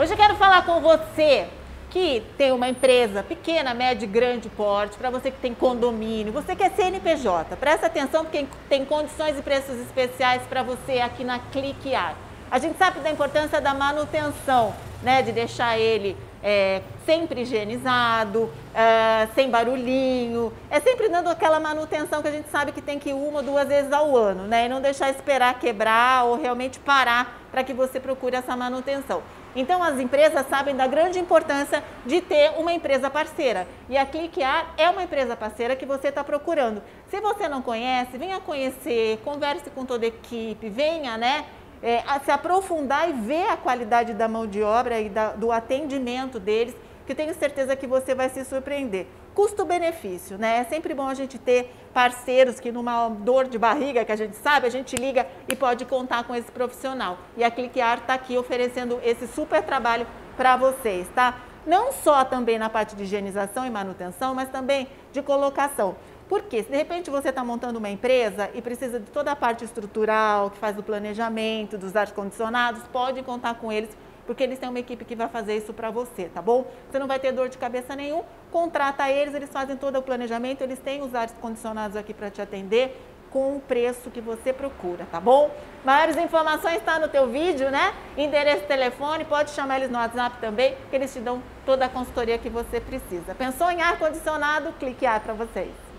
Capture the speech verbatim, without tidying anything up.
Hoje eu quero falar com você que tem uma empresa pequena, média e grande porte, para você que tem condomínio, você que é C N P J. Presta atenção porque tem condições e preços especiais para você aqui na Click Ar. A gente sabe da importância da manutenção, né, de deixar ele é, sempre higienizado, é, sem barulhinho, é sempre dando aquela manutenção que a gente sabe que tem que ir uma ou duas vezes ao ano, né, e não deixar esperar quebrar ou realmente parar para que você procure essa manutenção. Então as empresas sabem da grande importância de ter uma empresa parceira. E a Click Ar é uma empresa parceira que você está procurando. Se você não conhece, venha conhecer, converse com toda a equipe, venha né, é, a se aprofundar e ver a qualidade da mão de obra e da, do atendimento deles, que tenho certeza que você vai se surpreender. Custo-benefício, né? É sempre bom a gente ter parceiros que numa dor de barriga que a gente sabe, a gente liga e pode contar com esse profissional. E a Click Ar está aqui oferecendo esse super trabalho para vocês, tá? Não só também na parte de higienização e manutenção, mas também de colocação. Porque se de repente você está montando uma empresa e precisa de toda a parte estrutural, que faz o planejamento, dos ar-condicionados, pode contar com eles, porque eles têm uma equipe que vai fazer isso para você, tá bom? Você não vai ter dor de cabeça nenhum, contrata eles, eles fazem todo o planejamento, eles têm os ar-condicionados aqui para te atender com o preço que você procura, tá bom? Maiores informações está no teu vídeo, né? Endereço, telefone, pode chamar eles no WhatsApp também, que eles te dão toda a consultoria que você precisa. Pensou em ar-condicionado? Click Ar para vocês.